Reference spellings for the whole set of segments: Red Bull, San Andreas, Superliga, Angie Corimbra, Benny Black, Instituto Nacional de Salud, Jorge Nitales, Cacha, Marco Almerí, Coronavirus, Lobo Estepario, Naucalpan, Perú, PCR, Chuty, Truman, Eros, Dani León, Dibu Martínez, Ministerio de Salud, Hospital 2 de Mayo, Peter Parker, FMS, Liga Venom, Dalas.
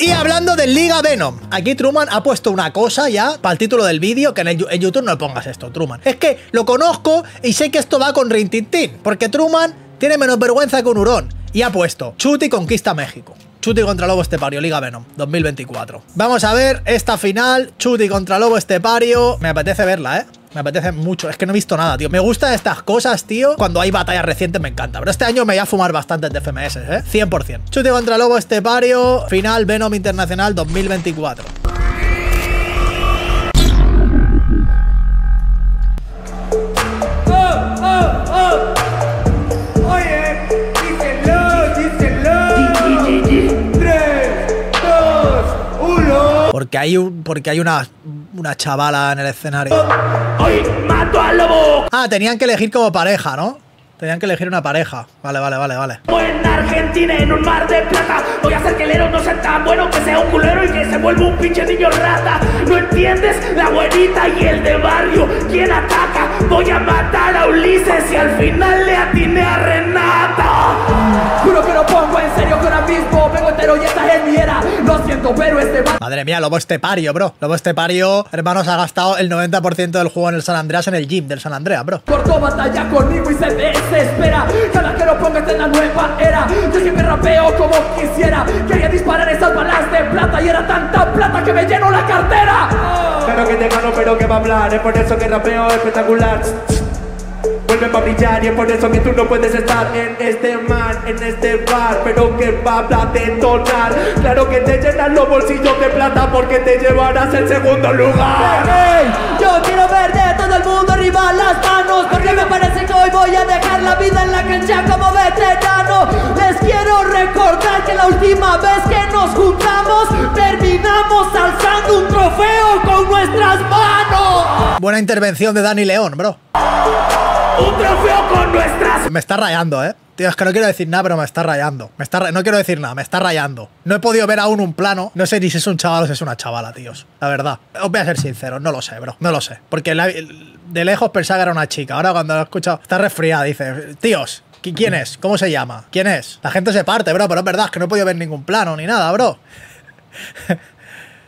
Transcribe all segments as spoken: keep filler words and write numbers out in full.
Y hablando de Liga Venom, aquí Truman ha puesto una cosa ya para el título del vídeo, que en, el, en YouTube no le pongas esto, Truman. Es que lo conozco y sé que esto va con Rintintín, porque Truman tiene menos vergüenza que un hurón. Y ha puesto, Chuty conquista México. Chuty contra Lobo Estepario, Liga Venom, dos mil veinticuatro. Vamos a ver esta final, Chuty contra Lobo Estepario. Me apetece verla, ¿eh? Me apetece mucho. Es que no he visto nada, tío. Me gustan estas cosas, tío. Cuando hay batallas recientes me encanta. Pero este año me voy a fumar bastantes de F M S, ¿eh? cien por cien. Chuty contra Lobo Estepario, final Venom Internacional dos mil veinticuatro. Porque hay, un, porque hay una, una chavala en el escenario. ¡Hoy mato al lobo! Ah, tenían que elegir como pareja, ¿no? Tenían que elegir una pareja. Vale, vale, vale, vale. En Argentina, en un mar de plata. Voy a hacer que el Eros no sea tan bueno, que sea un culero y que se vuelva un pinche niño rata. ¿No entiendes? La abuelita y el de barrio. ¿Quién ataca? Voy a matar a Ulises y al final le atiné a Renata. Juro que lo pongo en serio, que ahora mismo vengo entero y esta es mi era. Lo siento, pero este... Madre mía, Lobo Estepario, bro. Lobo Estepario, hermanos, ha gastado el noventa por ciento del juego en el San Andreas, en el gym del San Andreas, bro. Cortó batalla conmigo y se desespera. Cada que lo pongas en la nueva era. Yo siempre rapeo como quisiera. Quería disparar esas balas de plata y era tanta plata que me llenó la cartera. Claro que te gano, pero que va a hablar. Es por eso que rapeo espectacular. Vuelve a brillar y es por eso que tú no puedes estar en este mar, en este bar. Pero que va a detonar. Claro que te llenan los bolsillos de plata porque te llevarás el segundo lugar. Hey, hey, yo quiero ver de todo el mundo arriba las manos, porque me parece que hoy voy a dejar la vida en la cancha como veterano. Les quiero recordar que la última vez que nos juntamos terminamos alzando un trofeo con nuestras manos. Buena intervención de Dani León, bro. Un trofeo con nuestras... Me está rayando, eh. Tío, es que no quiero decir nada, pero me está rayando. Me está ra... No quiero decir nada, me está rayando. No he podido ver aún un plano. No sé ni si es un chaval o si es una chavala, tíos. La verdad. Os voy a ser sincero, no lo sé, bro. No lo sé. Porque la... de lejos pensaba que era una chica. Ahora cuando lo he escuchado... Está resfriada, dice. Tíos, ¿quién es? ¿Cómo se llama? ¿Quién es? La gente se parte, bro, pero es verdad, es que no he podido ver ningún plano ni nada, bro.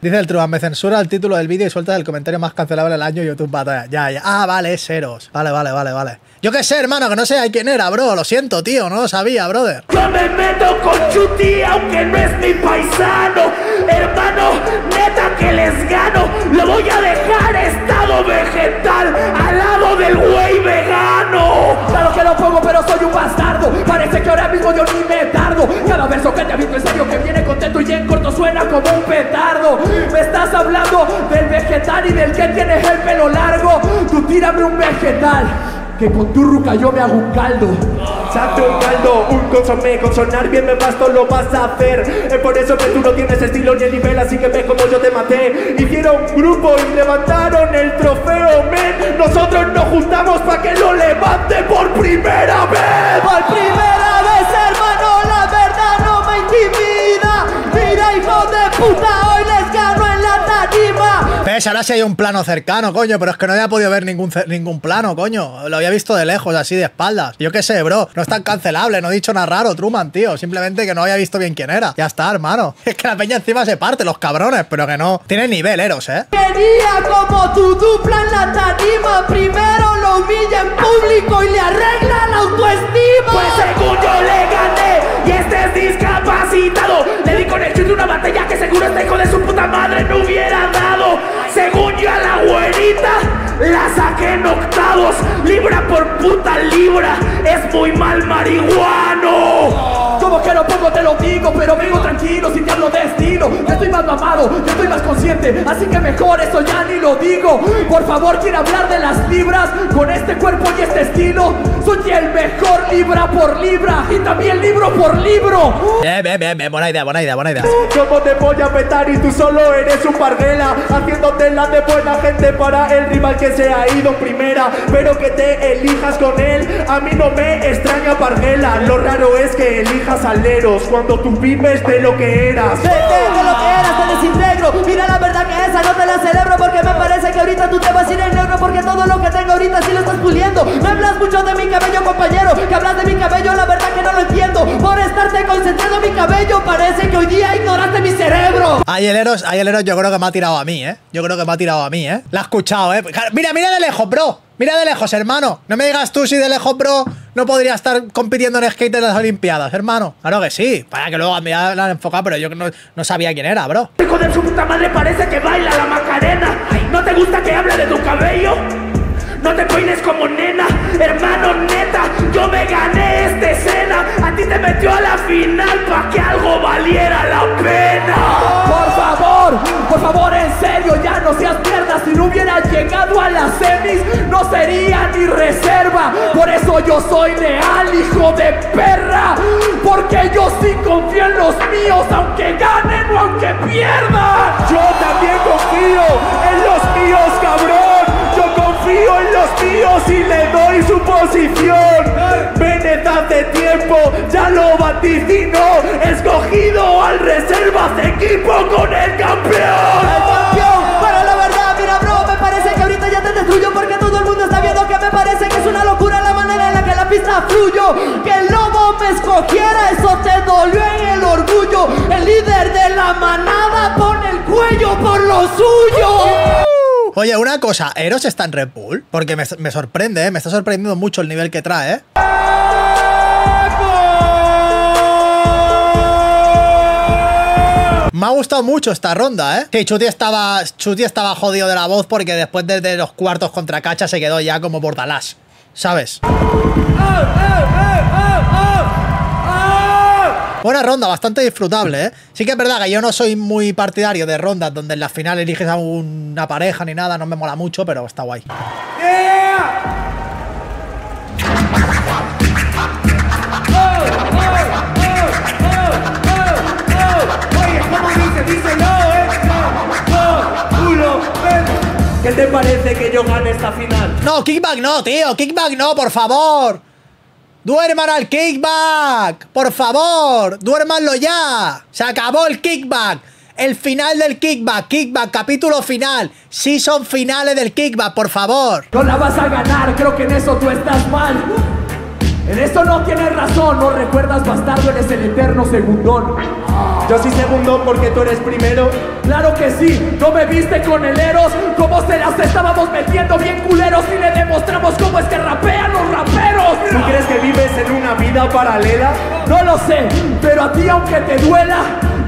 Dice el Truman, me censura el título del vídeo y suelta el comentario más cancelable del año YouTube batalla. Ya, ya. Ah, vale, es Eros. Vale, vale, vale, vale. Yo qué sé, hermano, que no sé a quién era, bro. Lo siento, tío, no lo sabía, brother. Yo me meto con Chuty, aunque no es mi paisano. Hermano, neta que les gano. Lo voy a dejar estado vegetal al lado del güey vegano. Claro que lo pongo, pero soy un bastardo. Parece que ahora mismo yo ni me tardo. Cada verso que te visto en serio que viene contento y en corto suena como un petardo. Me estás hablando del vegetal y del que tienes el pelo largo. Tú tírame un vegetal, que con tu ruca yo me hago un caldo. Saco un caldo, un consomé. Con sonar bien me basto, lo vas a hacer. Es por eso que tú no tienes estilo ni el nivel. Así que ve como yo te maté. Hicieron un grupo y levantaron el trofeo, men. Nosotros nos juntamos para que lo levante por primera vez. Por primera vez, hermano, la verdad no me intimida. Mira, hijo de puta, hoy les gano en la tarima. Ves, ahora sí hay un plano cercano, coño. Pero es que no había podido ver ningún, ningún plano, coño. Lo había visto de lejos, así de espaldas. Yo qué sé, bro, no es tan cancelable. No he dicho nada raro, Truman, tío. Simplemente que no había visto bien quién era. Ya está, hermano. Es que la peña encima se parte, los cabrones. Pero que no, tiene nivel, Eros, eh. Quería como tu dupla en la tarima. Primero lo humilla en público y le arregla la autoestima. Pues según yo le gané y este es discapacitado. Le di con el chute una batalla que seguro este hijo de su puta madre no hubiera dado. Según yo a la güerita la saqué en octavos, libra por puta libra, es muy mal marihuano. Como que lo pongo te lo digo, pero vengo tranquilo sin darlo de estilo. Ya estoy más mamado, ya estoy más consciente, así que mejor eso ya ni lo digo. Por favor, quiero hablar de las libras, con este cuerpo y este estilo, soy el mejor libra por libra, y también libro por libro. Bien, bien, bien, bien, buena idea, buena idea, buena idea. Como te voy a petar y tú solo eres un parguela, haciéndote la de buena gente para el rival que se ha ido primera, pero que te elijas con él, a mí no me extraña parguela, lo raro es que elijas aleros cuando tú vives de lo que eras. Vete de lo que eras, te desintegro, mira la verdad que esa no te la celebro porque me parece que ahorita tú te vas a ir en negro porque todo lo que tengo ahorita sí lo estás puliendo. Me hablas mucho de mi cabello, compañero, que hablas de mi cabello, la verdad que no lo entiendo, por estarte concentrando en mi cabello parece que hoy día ignoraste mi cerebro. Ahí el Eros, ahí el Eros yo creo que me ha tirado a mí, ¿eh? Yo creo que me ha tirado a mí, ¿eh? La ha escuchado, ¿eh? Mira, mira de lejos, bro. Mira de lejos, hermano. No me digas tú si de lejos, bro, no podría estar compitiendo en skate en las Olimpiadas, hermano. Claro que sí. Para que luego me la han enfocado, pero yo no, no sabía quién era, bro. Hijo de su puta madre, parece que baila la Macarena. ¿No te gusta que hable de tu cabello? No te peines como nena, hermano, neta. Yo me gané esta escena. A ti te metió a la final para que algo valiera la pena. Por favor, por favor, en serio, ya no seas mierda. Si no hubiera llegado a las semis, no sería ni reserva. Por eso yo soy leal, hijo de perra. Porque yo sí confío en los míos, aunque ganen o aunque pierdan. Yo también confío en los míos, cabrón. Confío en los míos y le doy su posición. Venezas de tiempo, ya lo vaticino. Escogido al reservas equipo con el campeón. El campeón, pero la verdad, mira bro, me parece que ahorita ya te destruyo. Porque todo el mundo está viendo que me parece que es una locura la manera en la que la pista fluyo. Que el Lobo me escogiera, eso te dolió en el orgullo. El líder de la manada pone el cuello por lo suyo. Oye, una cosa, Eros está en Red Bull, porque me, me sorprende, ¿eh? Me está sorprendiendo mucho el nivel que trae, ¿eh? Me ha gustado mucho esta ronda, ¿eh? Sí, Chuty estaba, Chuty estaba jodido de la voz porque después de, de los cuartos contra Cacha se quedó ya como por Dalas, ¿sabes? Oh, oh, oh, oh. Buena ronda, bastante disfrutable, ¿eh? Sí que es verdad que yo no soy muy partidario de rondas donde en la final eliges a una pareja ni nada, no me mola mucho, pero está guay. Yeah. Oh, oh, oh, oh, oh. Oye, ¿cómo dice? Dice no, ¿eh? No, no, uno, ven. ¿Qué te parece que yo gane esta final? No, kickback no, tío, kickback no, por favor. ¡Duerman al kickback! ¡Por favor! ¡Duérmanlo ya! ¡Se acabó el kickback! ¡El final del kickback! ¡Kickback! ¡Capítulo final! ¡Sí son finales del kickback! ¡Por favor! ¡No la vas a ganar! ¡Creo que en eso tú estás mal! ¡En eso no tienes razón! ¡No recuerdas, bastardo! ¡Eres el eterno segundón! Yo sí segundo porque tú eres primero. Claro que sí, no me viste con el Eros. Cómo se las estábamos metiendo bien culeros y le demostramos cómo es que rapean los raperos. ¿Tú crees que vives en una vida paralela? No lo sé, pero a ti aunque te duela,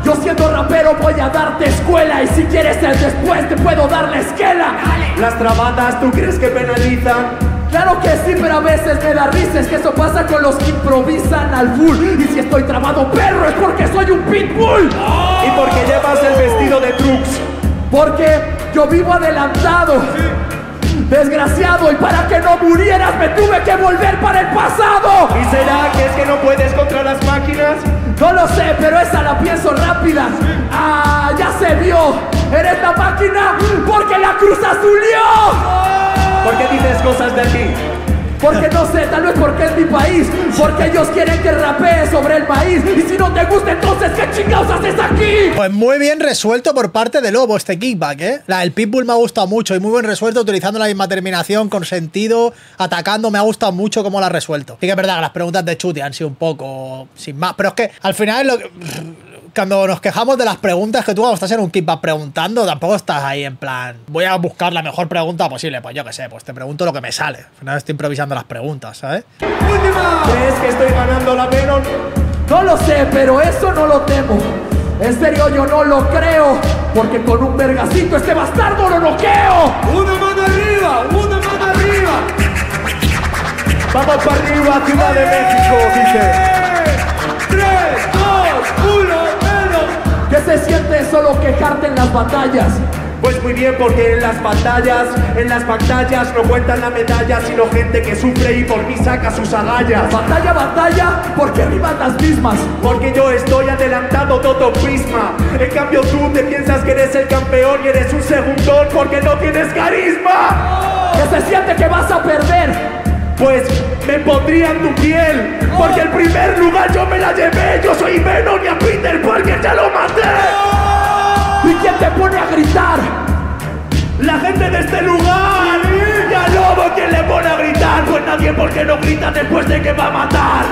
yo siendo rapero voy a darte escuela. Y si quieres el después te puedo dar la esquela. Las trabadas, ¿tú crees que penalizan? Claro que sí, pero a veces me da risa. Es que eso pasa con los que improvisan al full. Y si estoy trabado, perro, es porque soy un pitbull. ¡Oh! Y porque llevas el vestido de Trux. Porque yo vivo adelantado, sí. Desgraciado. Y para que no murieras me tuve que volver para el pasado. ¿Y será que es que no puedes contra las máquinas? No lo sé, pero esa la pienso rápida, sí. Ah, ya se vio. Eres la máquina porque la cruz azulió. ¡Oh! ¿Por qué dices cosas de aquí? Porque no sé, tal vez porque es mi país. Porque ellos quieren que rapee sobre el país. Y si no te gusta, entonces ¿qué chingados haces aquí? Pues muy bien resuelto por parte de Lobo este kickback, ¿eh? La del Pitbull me ha gustado mucho. Y muy buen resuelto, utilizando la misma terminación, con sentido, atacando. Me ha gustado mucho cómo la ha resuelto. Sí que es verdad que las preguntas de Chuty han sido un poco sin más. Pero es que al final es lo que... Cuando nos quejamos de las preguntas, que tú cuando estás en un kickback preguntando, tampoco estás ahí en plan, voy a buscar la mejor pregunta posible. Pues yo qué sé, pues te pregunto lo que me sale. Al final estoy improvisando las preguntas, ¿sabes? ¡Última! ¿Crees que estoy ganando la Venom? No lo sé, pero eso no lo temo. En serio, yo no lo creo. Porque con un vergacito este bastardo lo noqueo. ¡Una mano arriba! ¡Una mano arriba! ¡Vamos para arriba, Ciudad de México! Dice. ¡Tres, dos, uno! ¿Qué se siente solo quejarte en las batallas? Pues muy bien, porque en las batallas, en las batallas no cuentan la medalla, sino gente que sufre y por mí saca sus agallas. Batalla, batalla, porque riman las mismas. Porque yo estoy adelantado todo prisma. En cambio tú te piensas que eres el campeón y eres un segundón porque no tienes carisma. ¿Qué se siente que vas a perder? Pues me pondrían tu piel, porque el primer lugar yo me la llevé. Yo soy Venom y a Peter Parker ya lo maté. ¿Y quién te pone a gritar? La gente de este lugar. Y al Lobo, ¿quién le pone a gritar? Pues nadie, porque no grita después de que va a matar.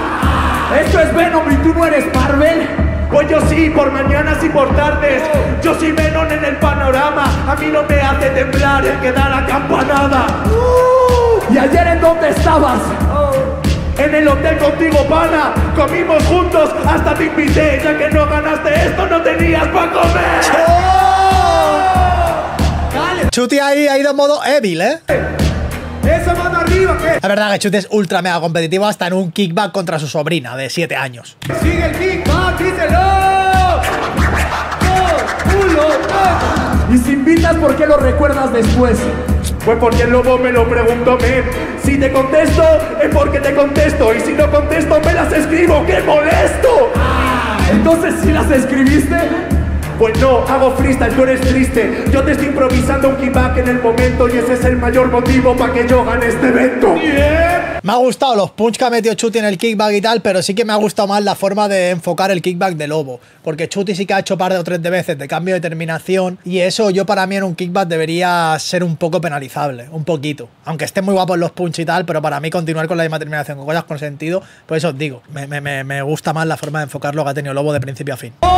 ¿Esto es Venom y tú no eres Marvel? Pues yo sí, por mañanas y por tardes. Yo soy Venom en el panorama. A mí no me hace temblar el que da la campanada. uh, ¿Y ayer en dónde estabas? Oh. En el hotel contigo, pana. Comimos juntos, hasta te invité. Ya que no ganaste esto, no tenías pa' comer. oh. Chuty ahí ha ido en modo Evil, ¿eh? Esa mano arriba, ¿qué? La verdad que Chuty es ultra mega competitivo hasta en un kickback contra su sobrina de siete años. ¡Sigue el kickback, díselo! ¡Oh, culo! ¡Oh! Y si invitas, ¿por qué lo recuerdas después? Pues porque el Lobo me lo preguntó, men. Si te contesto, es porque te contesto. Y si no contesto, me las escribo. ¡Qué molesto! Ah, entonces, ¿sí las escribiste? Pues no, hago freestyle, tú eres triste. Yo te estoy improvisando un kickback en el momento. Y ese es el mayor motivo para que yo gane este evento. yeah. Me ha gustado los punch que ha metido Chuty en el kickback y tal. Pero sí que me ha gustado más la forma de enfocar el kickback de Lobo, porque Chuty sí que ha hecho par de o tres de veces de cambio de terminación. Y eso yo para mí en un kickback debería ser un poco penalizable, un poquito. Aunque estén muy guapos los punch y tal, pero para mí continuar con la misma terminación, con cosas con sentido. Por eso os digo, me, me, me gusta más la forma de enfocar lo que ha tenido Lobo de principio a fin. ¡Oh!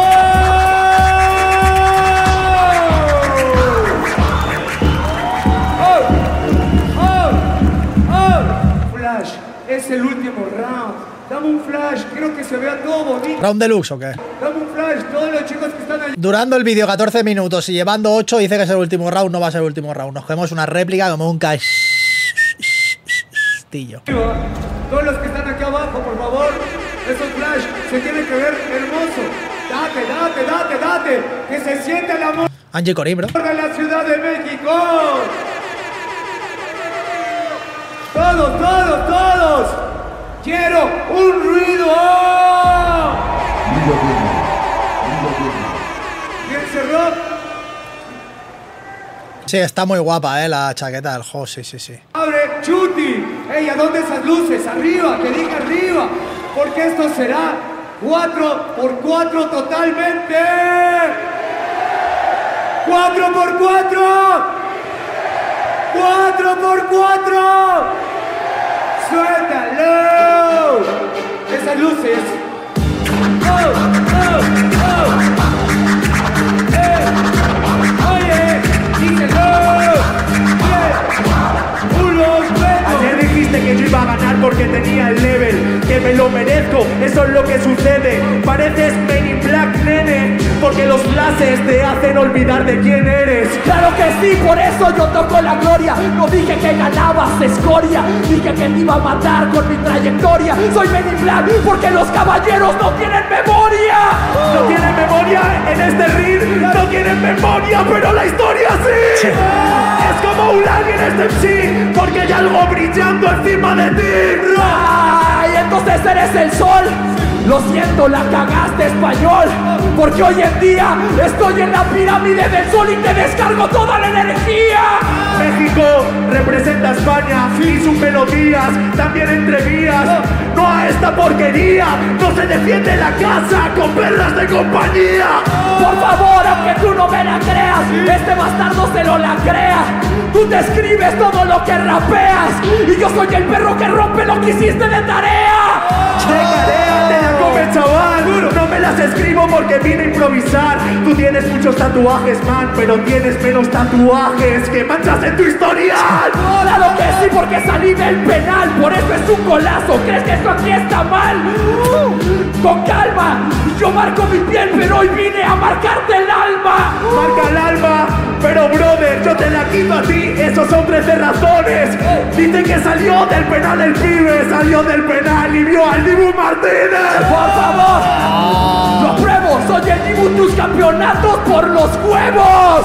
Es el último round. Dame un flash, quiero que se vea todo bonito. ¿Round deluxe o qué? Dame un flash, todos los chicos que están allí. Durando el vídeo catorce minutos y llevando ocho, dice que es el último round. No va a ser el último round. Nos quedamos una réplica como un castillo. Todos los que están aquí abajo, por favor. Eso flash se tiene que ver hermoso. Date, date, date, date. Que se siente el amor. Angie Corimbra. ¡Por la Ciudad de México! Todos, todos, todos. Quiero un ruido. ¿Quién cerró? Sí, está muy guapa, eh, la chaqueta del host, sí, sí, sí. Abre, Chuty. Ey, ¿a dónde esas luces? Arriba, que diga arriba. Porque esto será cuatro por cuatro totalmente. cuatro por cuatro. ¡cuatro por cuatro! ¡Suéltalo! Esas luces. ¡Oh, oh, oh! ¡Eh! ¡Oye! ¡Díselo! ¡Bien! ¡Ulos, huevos! Ayer dijiste que yo iba a ganar porque tenía el level. ¡Que me lo merezco! ¡Eso es lo que sucede! ¡Pareces Benny Black, nene! Porque los flashes te hacen olvidar de quién eres. Claro que sí, por eso yo toco la gloria. No dije que ganabas, escoria. Dije que te iba a matar con mi trayectoria. Soy Benny Black porque los caballeros no tienen memoria. uh. No tienen memoria en este ring. No tienen memoria, pero la historia sí. uh. Es como un lag en este M C, porque hay algo brillando encima de ti. Ay, entonces eres el sol. Lo siento, la cagaste, español, porque hoy en día estoy en la pirámide del sol y te descargo toda la energía. México representa a España y sus melodías, también entre vías. No a esta porquería, no se defiende la casa con perras de compañía. Por favor, aunque tú no me la creas, este bastardo se lo la crea. Tú te escribes todo lo que rapeas y yo soy el perro que rompe lo que hiciste de tarea. Checaré. Chaval, no me las escribo porque vine a improvisar. Tú tienes muchos tatuajes, man, pero tienes menos tatuajes que manchas en tu historial. No, claro que sí, porque salí del penal, por eso es un golazo. ¿Crees que esto aquí está mal? Uh, con calma, yo marco mi piel, pero hoy vine a marcarte el alma. Uh, Marca el alma, pero brother, yo te la quito a ti. Esos son trece razones. Dicen que salió del penal el pibe, salió del penal y vio al Dibu Martínez. ¡Por favor! Oh. ¡Lo pruebo! ¡Soy el Dibu, tus campeonatos por los huevos!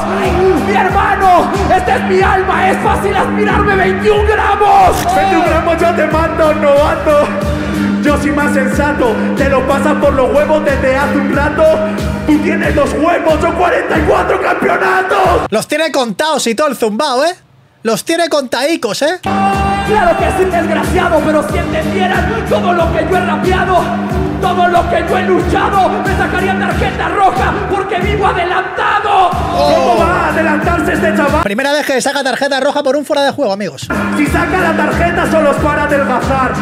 ¡Mi hermano! ¡Esta es mi alma! ¡Es fácil aspirarme veintiún gramos! Oh. veintiún gramos yo te mando, novato. Yo soy más sensato. Te lo pasas por los huevos desde hace un rato. Tú tienes los huevos, son cuarenta y cuatro campeonatos. Los tiene contados y todo el zumbao, ¿eh? Los tiene contaicos, ¿eh? Claro que sí, desgraciado, pero si entendieran todo lo que yo he rapeado, todo lo que yo he luchado, me sacarían tarjeta roja porque vivo adelantado. Oh. ¿Cómo va a adelantarse este chaval? Primera vez que saca tarjeta roja por un fuera de juego, amigos. Si saca la tarjeta solo es para adelgazar.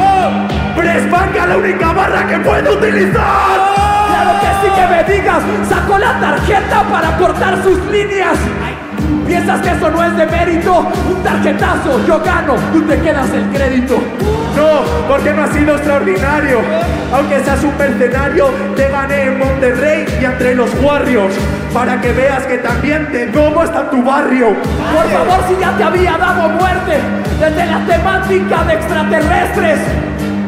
Oh. Pressbank es la única barra que puedo utilizar. Claro que sí, que me digas. Sacó la tarjeta para cortar sus líneas. ¿Piensas que eso no es de mérito? Un tarjetazo, yo gano, tú te quedas el crédito. No, porque no has sido extraordinario. Aunque seas un mercenario, te gané en Monterrey y entre los Warriors, para que veas que también te como hasta tu barrio. Por favor, si ya te había dado muerte desde la temática de extraterrestres,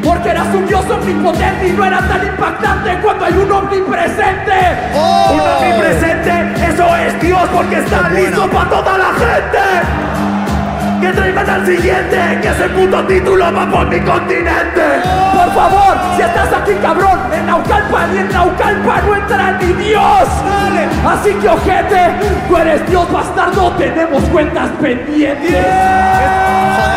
porque eras un dios omnipotente y no era tan impactante cuando hay un omnipresente. Oh. Un omnipresente, eso es Dios, porque está bueno, listo para toda la gente. Que traigan al siguiente, que ese puto título va por mi continente. Oh. Por favor, si estás aquí, cabrón, en Naucalpan y en Naucalpan no entra ni Dios. Dale. Así que, ojete, tú eres Dios, bastardo, tenemos cuentas pendientes. Yeah.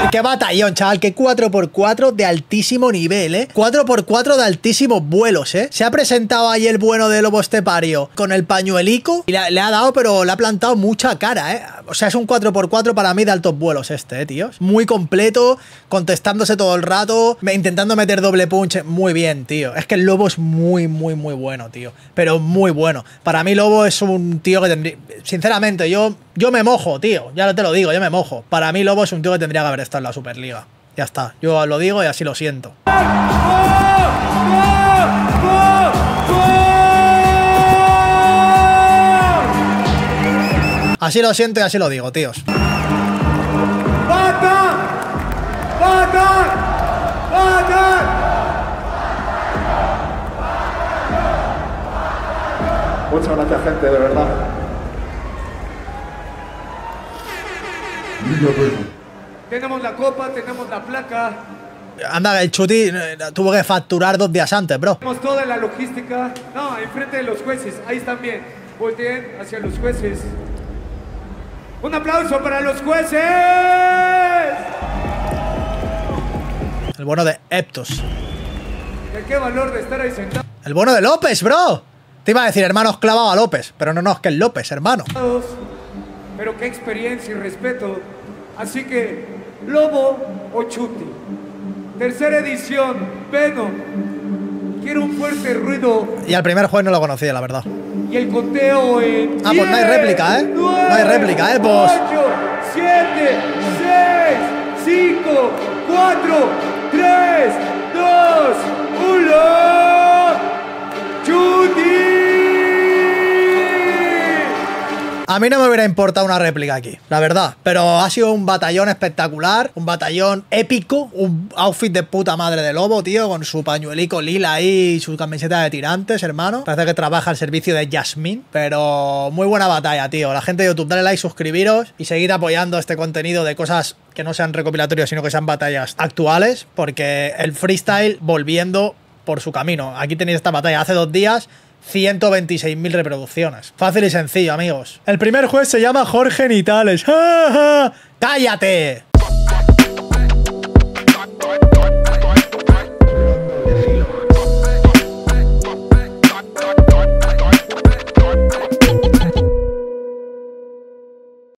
Qué batallón, chaval, que cuatro por cuatro de altísimo nivel, ¿eh? cuatro por cuatro de altísimos vuelos, ¿eh? Se ha presentado ahí el bueno de Lobo Estepario con el pañuelico y le, le ha dado, pero le ha plantado mucha cara, ¿eh? O sea, es un cuatro por cuatro para mí de altos vuelos este, ¿eh, tíos? Muy completo, contestándose todo el rato, intentando meter doble punch. Muy bien, tío. Es que el Lobo es muy, muy, muy bueno, tío. Pero muy bueno. Para mí Lobo es un tío que tendría... Sinceramente, yo... Yo me mojo, tío, ya te lo digo, yo me mojo. Para mí Lobo es un tío que tendría que haber estado en la Superliga. Ya está, yo lo digo y así lo siento. Así lo siento y así lo digo, tíos. ¡Bata! ¡Bata! ¡Bata! Muchas gracias, gente, de verdad. Tenemos la copa, tenemos la placa. Anda, el Chuty tuvo que facturar dos días antes, bro. Tenemos toda la logística. No, enfrente de los jueces, ahí están bien. Volteen hacia los jueces. ¡Un aplauso para los jueces! El bono de Eptos. ¿De qué valor de estar ahí sentado? El bono de López, bro. Te iba a decir, hermanos, clavado a López. Pero no, no, es que es López, hermano. Pero qué experiencia y respeto. Así que, Lobo o Chuty. Tercera edición, Venom. Quiero un fuerte ruido. Y al primer juez no lo conocía, la verdad. Y el conteo en... Ah, diez, pues no hay réplica, ¿eh? nueve, no hay réplica, ¿eh? Pues... ocho, siete, seis, cinco, cuatro, tres, dos, uno... ¡Chuty! A mí no me hubiera importado una réplica aquí, la verdad. Pero ha sido un batallón espectacular, un batallón épico, un outfit de puta madre de Lobo, tío, con su pañuelico lila ahí y su camiseta de tirantes, hermano. Parece que trabaja al servicio de Jasmine, pero muy buena batalla, tío. La gente de YouTube, dale like, suscribiros y seguid apoyando este contenido de cosas que no sean recopilatorios, sino que sean batallas actuales, porque el freestyle volviendo por su camino. Aquí tenéis esta batalla hace dos días. ciento veintiséis mil reproducciones. Fácil y sencillo, amigos. El primer juez se llama Jorge Nitales. ¡Ja, ja! ¡Cállate!